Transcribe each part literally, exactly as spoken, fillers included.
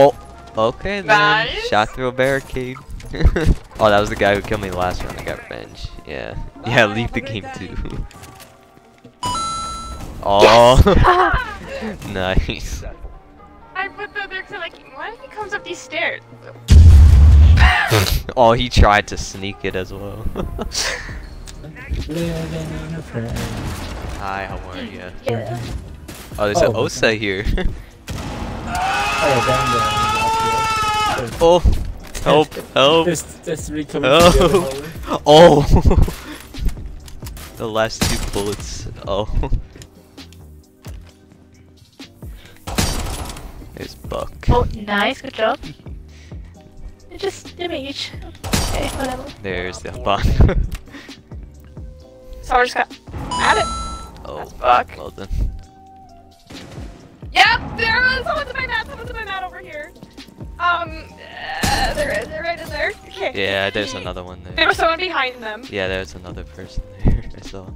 Oh, okay then. Nice. Shot through a barricade. Oh, that was the guy who killed me last round. I got revenge. Yeah. Yeah, leave the game too. Oh. Yes! Nice. I put that there because I'm like, why did he come up these stairs? Oh, he tried to sneak it as well. Hi, how are you? Yeah. Oh, there's oh, an Osa okay. here. Oh, help, help. There's, there's really oh. Oh. The last two bullets. Oh. There's Buck. Oh, nice, good job. It just damage. Okay, whatever. There's the Buck. So I just got at it. Oh, that's Buck. Well done. Yep, there was someone's in my mat. Someone's in my mat over here. Um, uh, there is, right in there. Okay. Yeah, there's another one there. There was someone behind them. Yeah, there's another person there. I saw.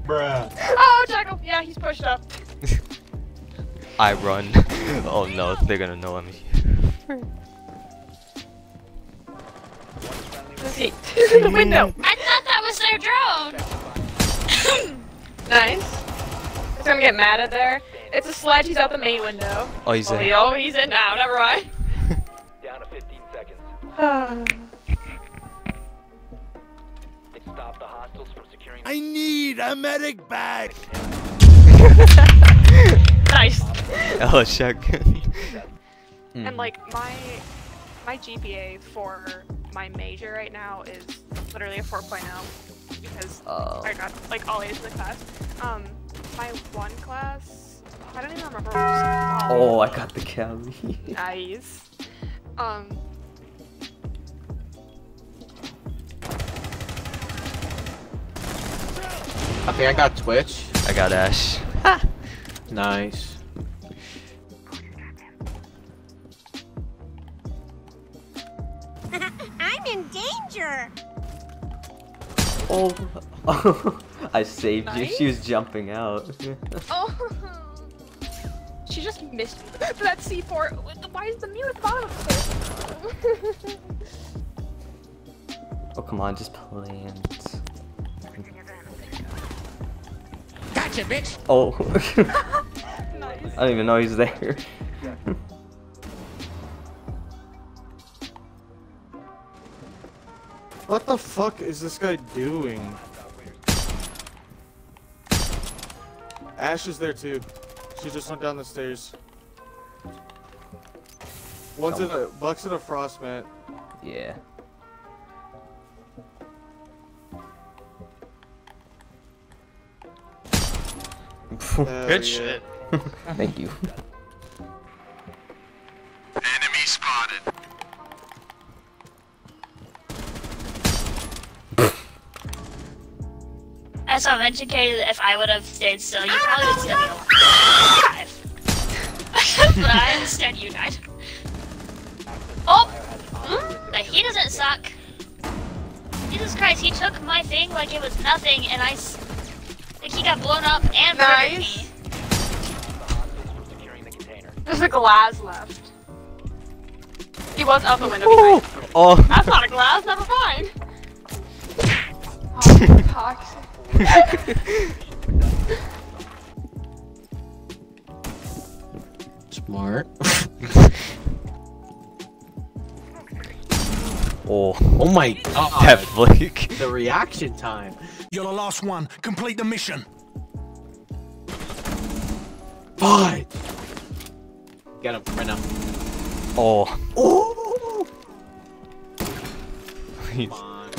Bruh. Oh, Jackal. Yeah, he's pushed up. I run. Oh no, they're gonna know I'm here. Let's see. This is the window. I thought that was their drone. Nice. He's gonna get mad at there. It's a Sledge. He's out the main window. Oh, he's in. Oh, he's in now. Never mind. Down to fifteen seconds. Uh. They stopped the hostiles from securing. I need a medic bag. Nice. Oh, shotgun. And like my my G P A for my major right now is literally a four point oh because oh. I got like all A's in the class. Um, my one class, I don't even remember. What it was oh, I got the Callie. Nice. Um. I think I got Twitch. I got Ash. Ha! Nice. I'm in danger. Oh, I saved nice. You. She was jumping out. Oh, she just missed me. That C four. Why is the mute at the bottom of this? Oh, come on, just plant. Gotcha, bitch. Oh. I don't even know he's there. What the fuck is this guy doing? Ash is there too. She just went down the stairs. One's in a Buck's in a Frost mat. Yeah. Good shit. Thank you. Enemy spotted. As I'm educated, if I would have stayed still, you probably would still alive. But I instead you died. Oh! Mm, but he doesn't suck. Jesus Christ, he took my thing like it was nothing, and I like he got blown up and murdered me. There's a glass left. He was out the window. Oh, oh. That's not a glass, never mind. Oh, toxic. Smart. Oh, oh my god. That flick. The reaction time. You're the last one. Complete the mission. Bye. Get him right now. Oh. Oh.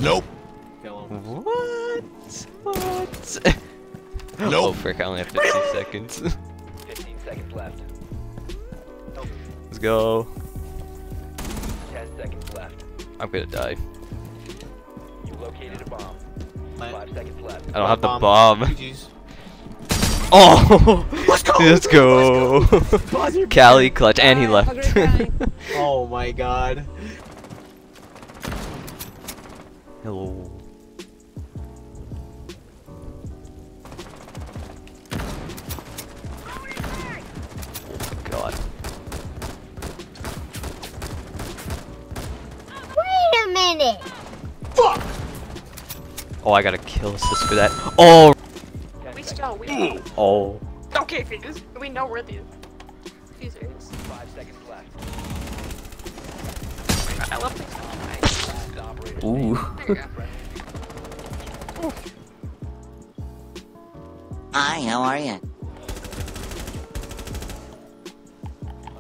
Nope. Kill him. What? What? Nope. Oh frick, I only have fifteen seconds. fifteen seconds left. Nope. Let's go. ten seconds left. I'm gonna die. You located a bomb. five seconds left. I don't have the bomb. Oh! Let's go! Let's go! Let's go. Callie clutch, and he left. Oh my god. Hello. Oh my god. it. Fuck! Oh, I gotta kill assist for that. Oh! We still, we know. Oh. Okay, Fuse. We know where the fuser is. Five seconds left. I love this. Ooh. Hi, how are you?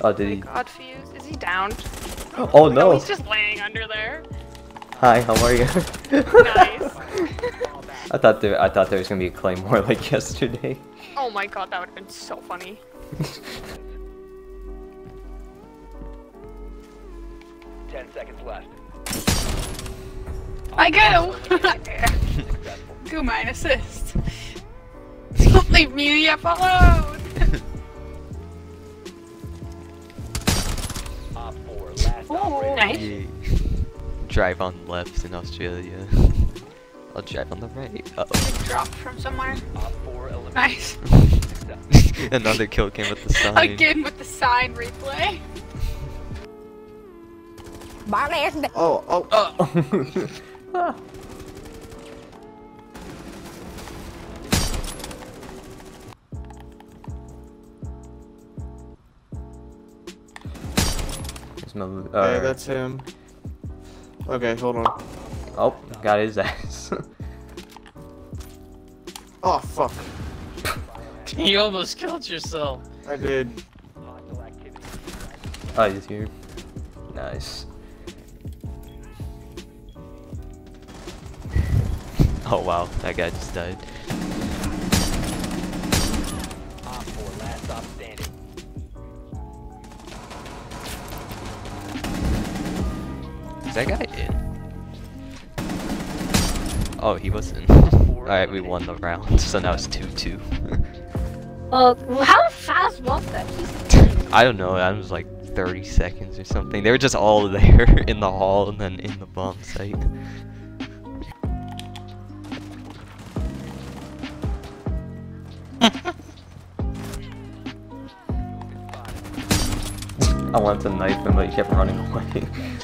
Oh, did he? God, Fuse. Is he downed? Oh, oh no. no! He's just laying under there. Hi, how are you? Nice. I thought there, I thought there was gonna be a Claymore like yesterday. Oh my god, that would have been so funny. Ten seconds left. I go. Do mine assist. Don't leave me up alone. Oh, nice. Drive on left in Australia. I'll drive on the right. Uh oh. Drop from somewhere. Nice. Another kill came with the sign. Again with the sign replay. Oh, oh, oh. Ah. No, uh, hey, that's him. Okay, hold on. Oh, got his ass. Oh, fuck. You almost killed yourself. I did. Oh, he's here. Nice. Oh, wow. That guy just died. Is that guy in? Oh, he wasn't. Alright, we won the round, so now it's two two. Oh, uh, how fast was that? I don't know, I was like thirty seconds or something. They were just all there in the hall and then in the bomb site. I wanted to knife him, but he kept running away.